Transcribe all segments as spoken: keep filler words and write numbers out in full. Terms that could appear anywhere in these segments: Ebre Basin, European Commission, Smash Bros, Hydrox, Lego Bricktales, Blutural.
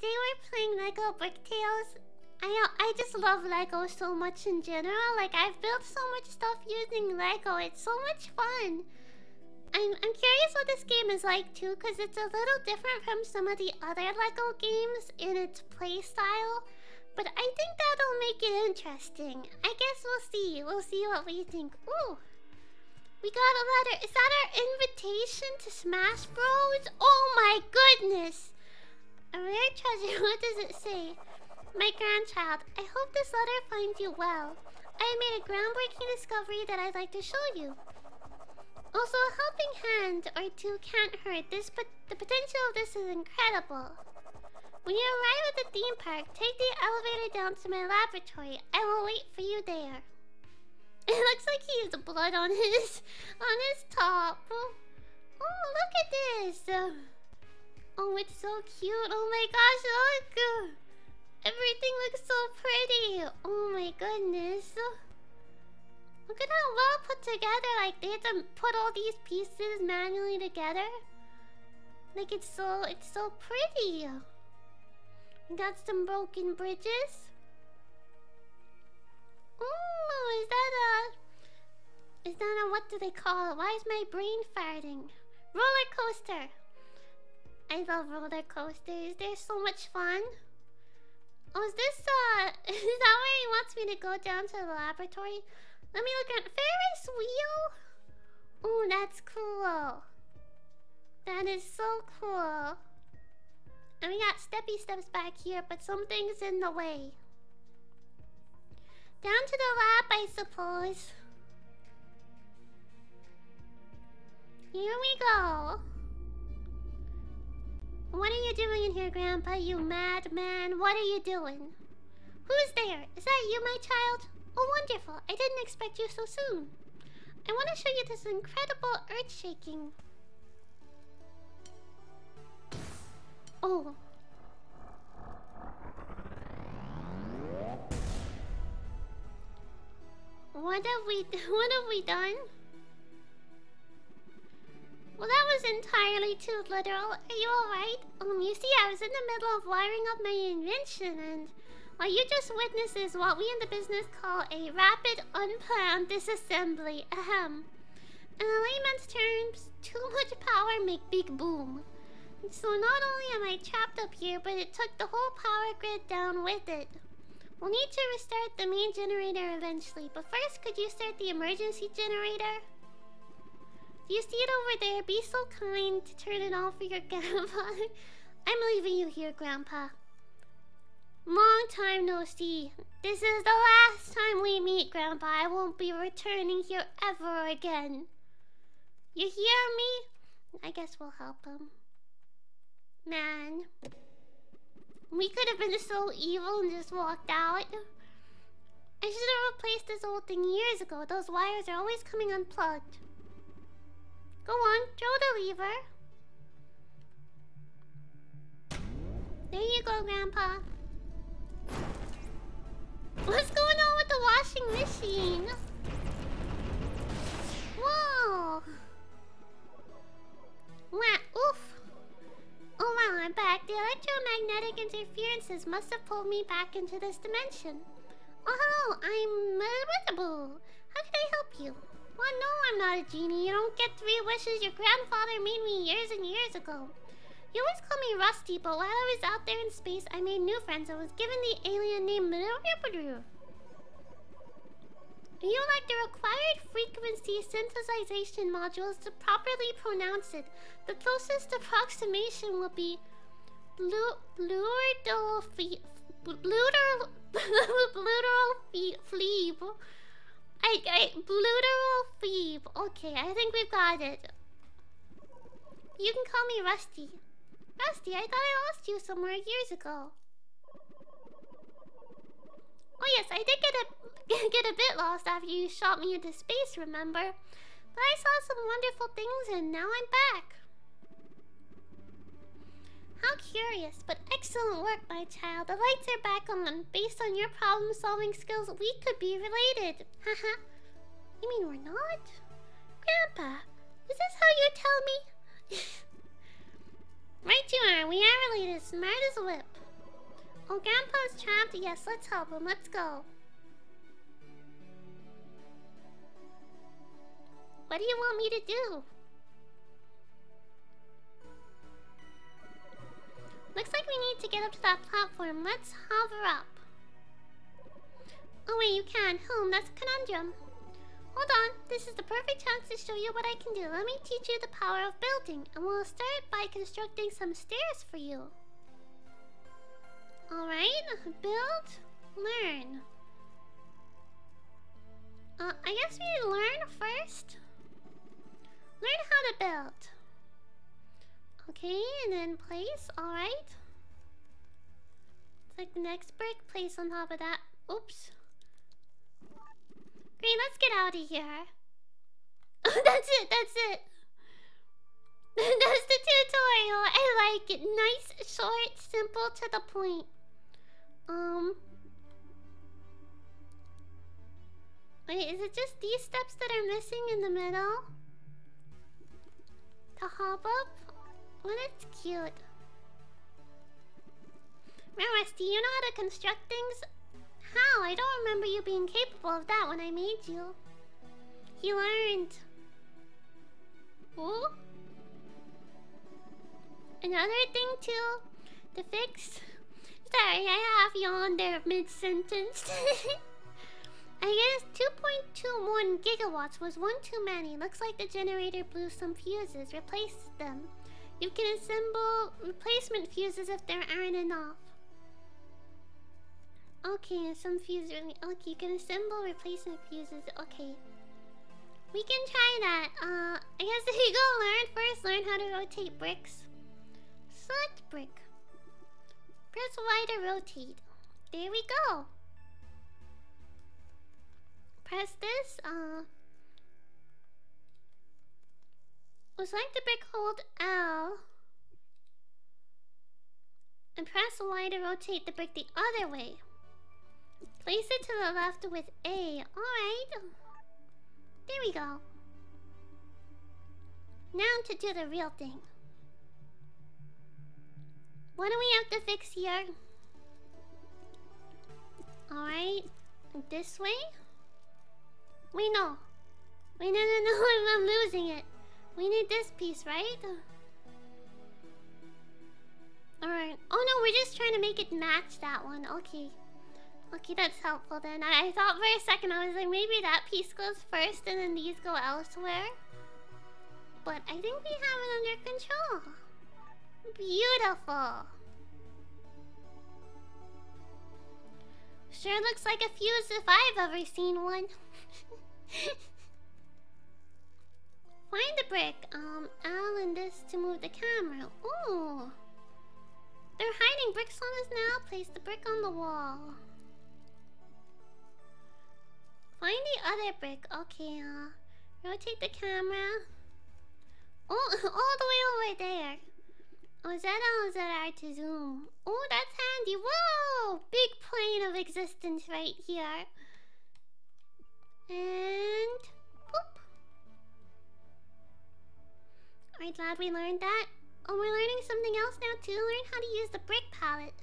Today we're playing Lego Bricktales. I I just love Lego so much in general. Like, I've built so much stuff using Lego. It's so much fun. I'm I'm curious what this game is like too, cause it's a little different from some of the other Lego games in its play style. But I think that'll make it interesting. I guess we'll see. We'll see what we think. Ooh, we got a letter. Is that our invitation to Smash Bros? Oh my goodness! A rare treasure. What does it say? My grandchild, I hope this letter finds you well. I have made a groundbreaking discovery that I'd like to show you. Also, a helping hand or two can't hurt. This, but the potential of this is incredible. When you arrive at the theme park, take the elevator down to my laboratory. I will wait for you there. It looks like he has blood on his on his top. Oh, oh look at this. Oh, it's so cute. Oh my gosh, look. Everything looks so pretty. Oh my goodness. Look at how well put together. Like, they had to put all these pieces manually together. Like, it's so, it's so pretty. We got some broken bridges. Ooh, is that a... Is that a... What do they call it? Why is my brain farting? Roller coaster. I love roller coasters. They're so much fun. Oh, is this, uh... Is that where he wants me to go down to the laboratory? Let me look at... Ferris wheel? Ooh, that's cool. That is so cool. And we got steppy steps back here, but something's in the way. Down to the lab, I suppose. Here we go. What are you doing in here, Grandpa? You madman. What are you doing? Who's there? Is that you, my child? Oh, wonderful. I didn't expect you so soon. I want to show you this incredible earth shaking. Oh. What have we... What have we done? Well, that was entirely too literal. Are you alright? Um, you see, I was in the middle of wiring up my invention and... Well, you just witnesses what we in the business call a rapid, unplanned disassembly. Ahem. In a layman's terms, too much power make big boom. So not only am I trapped up here, but it took the whole power grid down with it. We'll need to restart the main generator eventually, but first, could you start the emergency generator? You see it over there. Be so kind to turn it on for your grandpa. I'm leaving you here, Grandpa. Long time no see. This is the last time we meet, Grandpa. I won't be returning here ever again. You hear me? I guess we'll help him. Man. We could have been so evil and just walked out. I should have replaced this old thing years ago. Those wires are always coming unplugged. Go on, throw the lever. There you go, Grandpa. What's going on with the washing machine? Whoa! Wow, oof! Oh wow, I'm back. The electromagnetic interferences must have pulled me back into this dimension. Oh hello, I'm miserable. How can I help you? Well, no, I'm not a genie. You don't get three wishes. Your grandfather made me years and years ago. You always call me Rusty, but while I was out there in space, I made new friends. I was given the alien name... You like the required frequency synthesization modules to properly pronounce it. The closest approximation will be... Blutural... Blutural... Blutural... I, I, Blutural Thief. Okay, I think we've got it. You can call me Rusty. Rusty, I thought I lost you somewhere years ago. Oh yes, I did get a, get a bit lost after you shot me into space, remember? But I saw some wonderful things and now I'm back. How curious, but excellent work, my child. The lights are back on. Based on your problem-solving skills, we could be related. Haha. You mean we're not? Grandpa, is this how you tell me? Right you are. We are related. Smart as a whip. Oh, Grandpa's trapped. Yes, let's help him. Let's go. What do you want me to do? Looks like we need to get up to that platform. Let's hover up. Oh wait, you can. Hmm, that's a conundrum. Hold on. This is the perfect chance to show you what I can do. Let me teach you the power of building. And we'll start by constructing some stairs for you. Alright. Build. Learn. Uh, I guess we learn first. Learn how to build. Okay, and then place, alright. Like the next brick, place on top of that. Oops. Great, let's get out of here. That's it, that's it. That's the tutorial. I like it. Nice, short, simple, to the point. Um. Wait, is it just these steps that are missing in the middle? To hop up? Well, that's cute. Maris, do you know how to construct things? How? I don't remember you being capable of that when I made you. He learned. Ooh. Another thing, too, to fix. Sorry, I half yawned there mid-sentence. I guess two point two one gigawatts was one too many. Looks like the generator blew some fuses. Replace them. You can assemble replacement fuses if there aren't enough. Okay, some fuses really... Okay, you can assemble replacement fuses. Okay. We can try that. Uh, I guess if you go learn first, learn how to rotate bricks. Select brick. Press Y to rotate. There we go. Press this. Uh... Select the brick, hold L, and press Y to rotate the brick the other way. Place it to the left with A. Alright. There we go. Now to do the real thing. What do we have to fix here? Alright. This way? Wait, no. Wait, no, no, no. I'm losing it. We need this piece, right? Alright. Oh no, we're just trying to make it match that one. Okay. Okay, that's helpful then. I, I thought for a second, I was like, maybe that piece goes first and then these go elsewhere. But I think we have it under control. Beautiful. Sure looks like a fuse if I've ever seen one. Find the brick, um, L and this to move the camera. Ooh! They're hiding bricks on us now. Place the brick on the wall. Find the other brick. Okay, uh, rotate the camera. Oh, all the way over there. Oh, is that L? Is that R to zoom? Oh, that's handy. Whoa! Big plane of existence right here. And... boop! I'm glad we learned that. Oh, we're learning something else now too. Learn how to use the brick palette.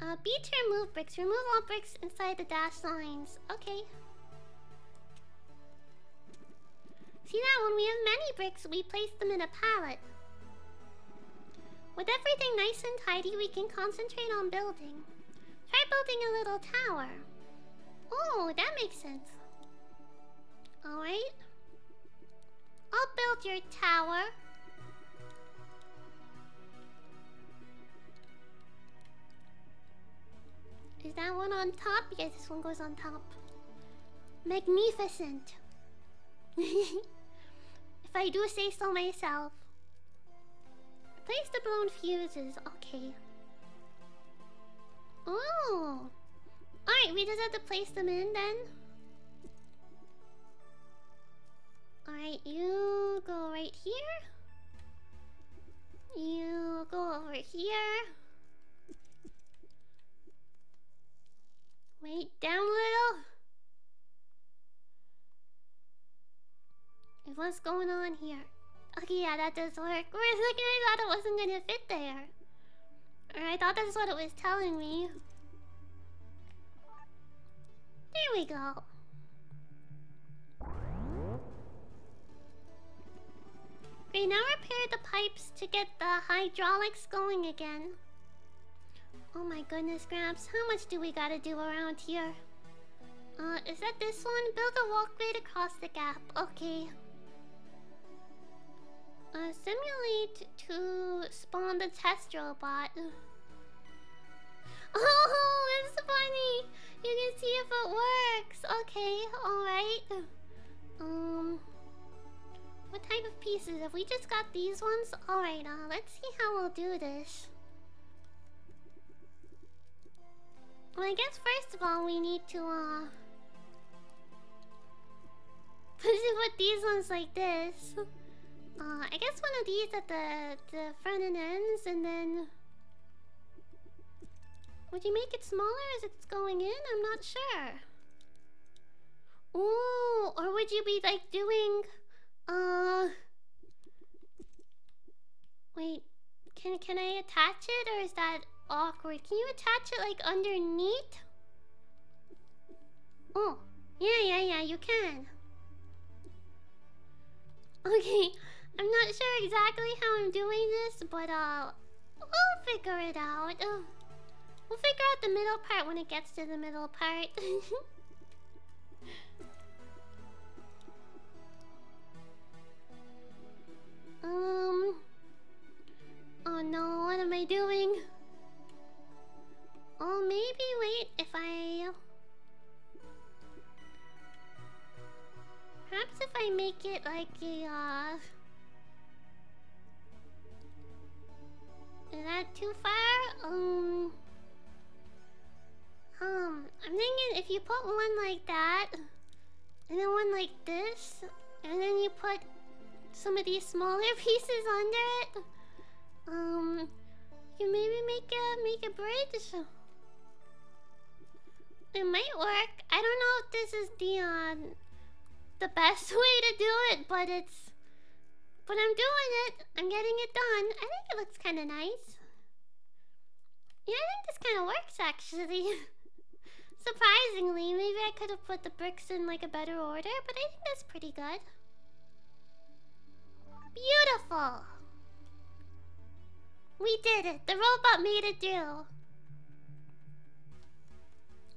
Uh, B to remove bricks. Remove all bricks inside the dashed lines. Okay. See that? When we have many bricks, we place them in a palette. With everything nice and tidy, we can concentrate on building. Try building a little tower. Oh, that makes sense. Alright. I'll build your tower. Is that one on top? Yes, this one goes on top. Magnificent. If I do say so myself. Replace the blown fuses. Okay. Ooh. Alright, we just have to place them in then. Alright, you go right here. You go over here. Wait, down a little. What's going on here? Okay, yeah, that does work. For a second I thought it wasn't gonna fit there. Or I thought that's what it was telling me. There we go. Great, now repair the pipes to get the hydraulics going again. Oh my goodness, Gramps, how much do we gotta do around here? Uh, is that this one? Build a walkway to cross the gap. Okay. Uh, simulate to spawn the test robot. Oh, it's funny! You can see if it works! Okay, alright. Um... What type of pieces? Have we just got these ones? Alright, uh, let's see how we'll do this. Well, I guess first of all we need to, uh... put these ones like this. Uh, I guess one of these at the, the front and ends, and then... Would you make it smaller as it's going in? I'm not sure. Ooh, or would you be like doing... Uh... Wait, can, can I attach it, or is that awkward? Can you attach it like underneath? Oh, yeah, yeah, yeah, you can. Okay, I'm not sure exactly how I'm doing this, but uh... We'll figure it out. Uh, we'll figure out the middle part when it gets to the middle part. Um... Oh no, what am I doing? Oh, maybe wait if I... Perhaps if I make it like a, uh... Is that too far? Um... Um, I'm thinking if you put one like that, and then one like this, and then you put some of these smaller pieces under it. Um, you maybe make a make a bridge. It might work. I don't know if this is the uh, the best way to do it, but it's but I'm doing it. I'm getting it done. I think it looks kind of nice. Yeah, I think this kind of works actually. Surprisingly, maybe I could have put the bricks in like a better order, but I think that's pretty good. Beautiful! We did it! The robot made it through!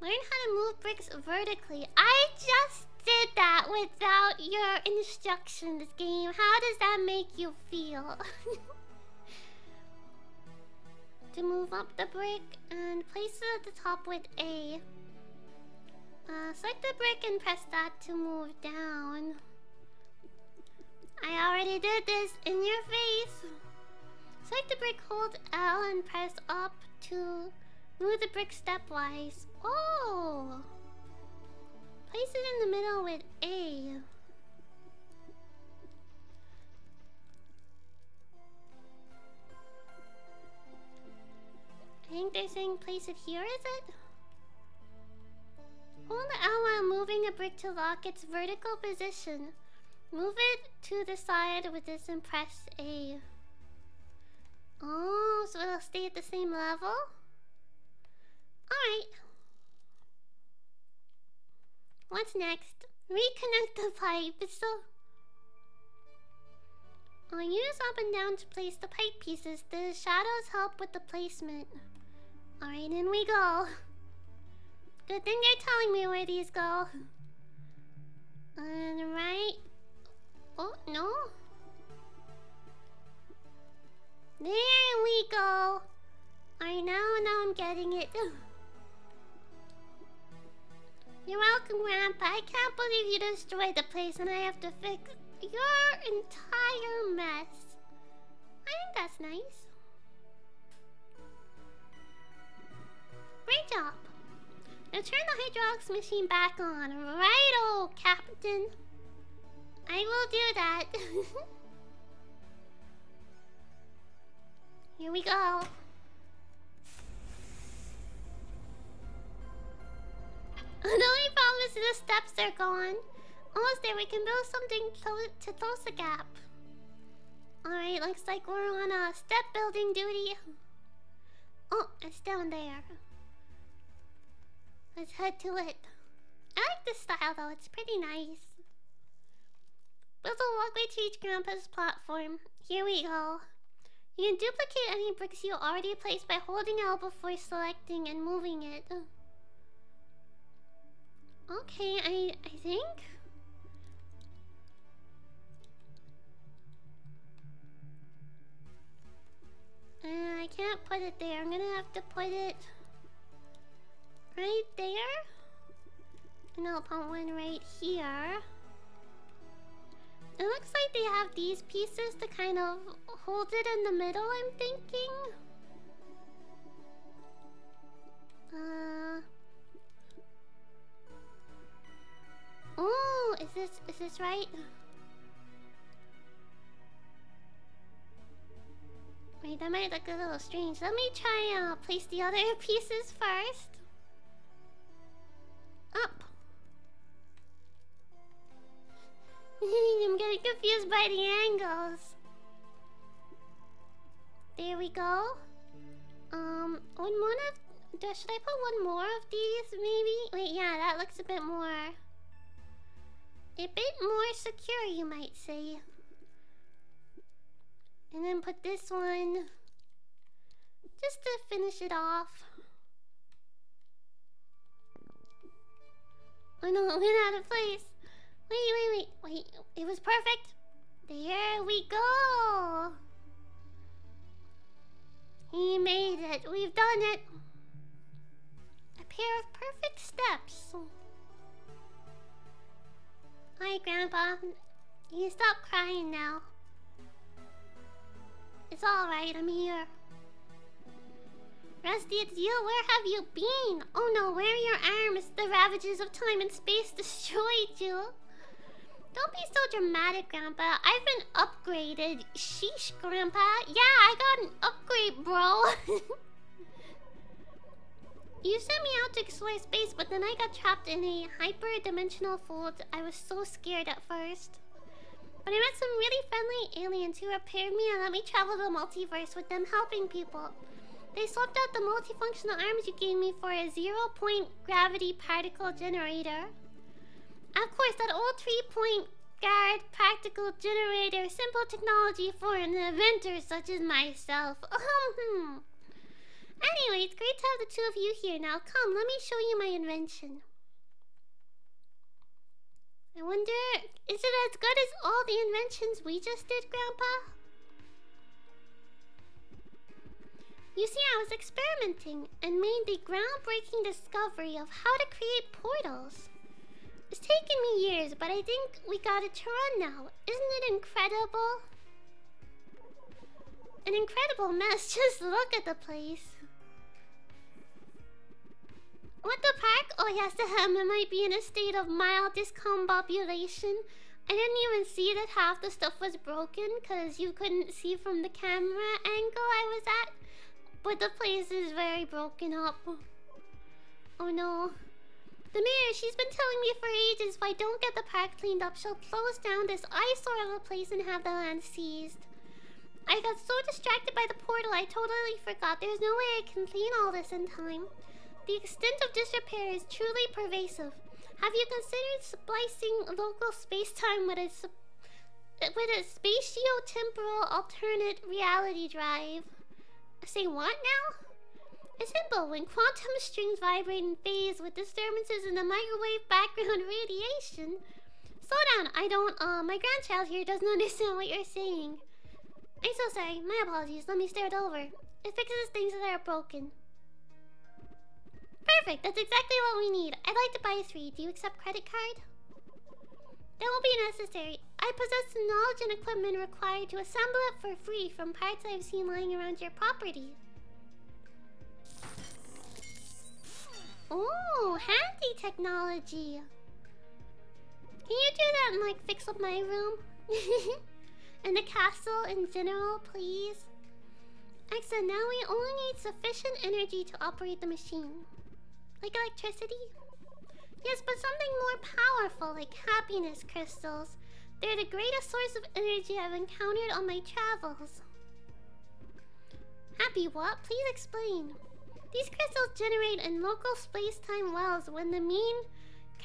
Learn how to move bricks vertically. I just did that without your instructions, game. How does that make you feel? To move up the brick and place it at the top with A. Uh, select the brick and press that to move down. I already did this in your face. Select the brick, hold L, and press up to move the brick stepwise. Oh! Place it in the middle with A. I think they're saying place it here, is it? Hold L while moving a brick to lock its vertical position. Move it to the side with this and press A. Oh, so it'll stay at the same level? Alright. What's next? Reconnect the pipe. So I'll use up and down to place the pipe pieces. The shadows help with the placement. Alright, in we go. Good thing they're telling me where these go. And right... Oh, no. There we go. Alright, now, now I'm getting it. You're welcome, Grandpa. I can't believe you destroyed the place and I have to fix your entire mess. I think that's nice. Great job. Now turn the Hydrox machine back on. Right-o, Captain. I will do that. Here we go. The only problem is the steps are gone. Almost there, we can build something close to close the gap. Alright, looks like we're on a step building duty. Oh, Oh, it's down there. Let's head to it. I like this style though, it's pretty nice. Build a walkway to each grandpa's platform. Here we go. You can duplicate any bricks you already placed by holding L before selecting and moving it. Okay, I, I think... Uh, I can't put it there. I'm gonna have to put it... right there? And I'll put one right here. It looks like they have these pieces to kind of hold it in the middle, I'm thinking. Uh... Oh, is this, is this right? Wait, that might look a little strange. Let me try and uh, place the other pieces first. Up. I'm getting confused by the angles. There we go. Um, one more of... Should I put one more of these, maybe? Wait, yeah, that looks a bit more... a bit more secure, you might say. And then put this one just to finish it off. Oh no, it went out of place. Wait, wait, wait, wait. It was perfect. There we go. He made it. We've done it. A pair of perfect steps. Hi, Grandpa. You stop crying now. It's alright, I'm here. Rusty, it's you. Where have you been? Oh no, where are your arms? The ravages of time and space destroyed you. Don't be so dramatic, Grandpa. I've been upgraded. Sheesh, Grandpa. Yeah, I got an upgrade, bro. You sent me out to explore space, but then I got trapped in a hyper-dimensional fold. I was so scared at first. But I met some really friendly aliens who repaired me and let me travel the multiverse with them helping people. They swapped out the multifunctional arms you gave me for a zero-point gravity particle generator. Of course, that old three-point guard practical generator, simple technology for an inventor such as myself. Anyway, it's great to have the two of you here. Now come, let me show you my invention. I wonder, is it as good as all the inventions we just did, Grandpa? You see, I was experimenting and made the groundbreaking discovery of how to create portals. It's taken me years, but I think we got it to run now. Isn't it incredible? An incredible mess, just look at the place. What the park? Oh yes, the hammer might be in a state of mild discombobulation. I didn't even see that half the stuff was broken because you couldn't see from the camera angle I was at. But the place is very broken up. Oh no. The mayor, she's been telling me for ages if I don't get the park cleaned up, she'll close down this eyesore of a place and have the land seized. I got so distracted by the portal, I totally forgot. There's no way I can clean all this in time. The extent of disrepair is truly pervasive. Have you considered splicing local space-time with a, with a spatio-temporal alternate reality drive? Say what now? It's simple. When quantum strings vibrate in phase with disturbances in the microwave background radiation... Slow down. I don't... Uh, my grandchild here doesn't understand what you're saying. I'm so sorry. My apologies. Let me start over. It fixes things that are broken. Perfect! That's exactly what we need. I'd like to buy three. Do you accept credit card? That won't be necessary. I possess the knowledge and equipment required to assemble it for free from parts I've seen lying around your property. Oh, handy technology! Can you do that and like fix up my room? And the castle in general, please? Excellent, now we only need sufficient energy to operate the machine. Like electricity? Yes, but something more powerful, like happiness crystals. They're the greatest source of energy I've encountered on my travels. Happy what? Please explain. These crystals generate in local space-time wells when the mean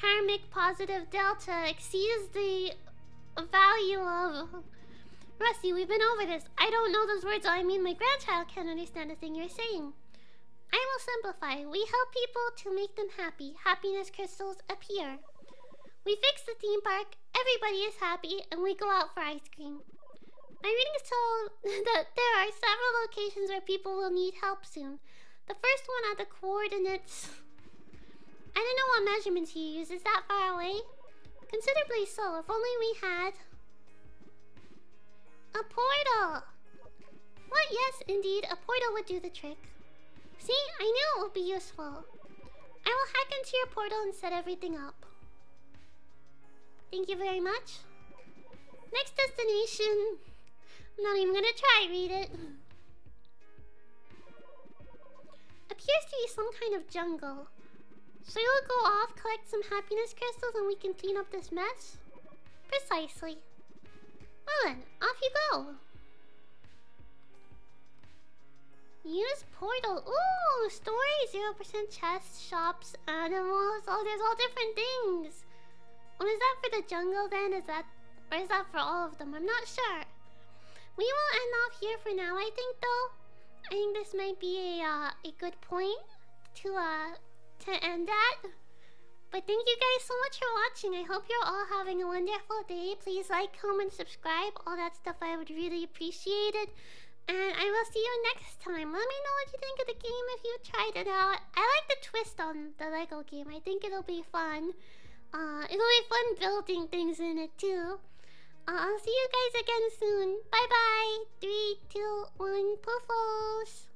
karmic positive delta exceeds the value of... Rusty, we've been over this. I don't know those words, or I mean my grandchild can't understand a thing you're saying. I will simplify. We help people to make them happy. Happiness crystals appear. We fix the theme park, everybody is happy, and we go out for ice cream. My readings tell that there are several locations where people will need help soon. The first one at the coordinates... I don't know what measurements you use, is that far away? Considerably so, if only we had... a portal! What, yes, indeed, a portal would do the trick. See, I knew it would be useful. I will hack into your portal and set everything up. Thank you very much. Next destination. I'm not even gonna try read it. Appears to be some kind of jungle. So you'll go off, collect some happiness crystals, and we can clean up this mess? Precisely. Well then, off you go. Use portal. Ooh, stories, zero percent chests, shops, animals. Oh, there's all different things. Oh, is that for the jungle then? Is that... or is that for all of them? I'm not sure. We will end off here for now, I think, though. I think this might be a, uh, a good point to, uh, to end at. But thank you guys so much for watching. I hope you're all having a wonderful day. Please like, comment, subscribe. All that stuff, I would really appreciate it. And I will see you next time. Let me know what you think of the game if you tried it out. I like the twist on the Lego game. I think it'll be fun. Uh, it'll be fun building things in it, too. Uh, I'll see you guys again soon. Bye-bye. three, two, one, poofos.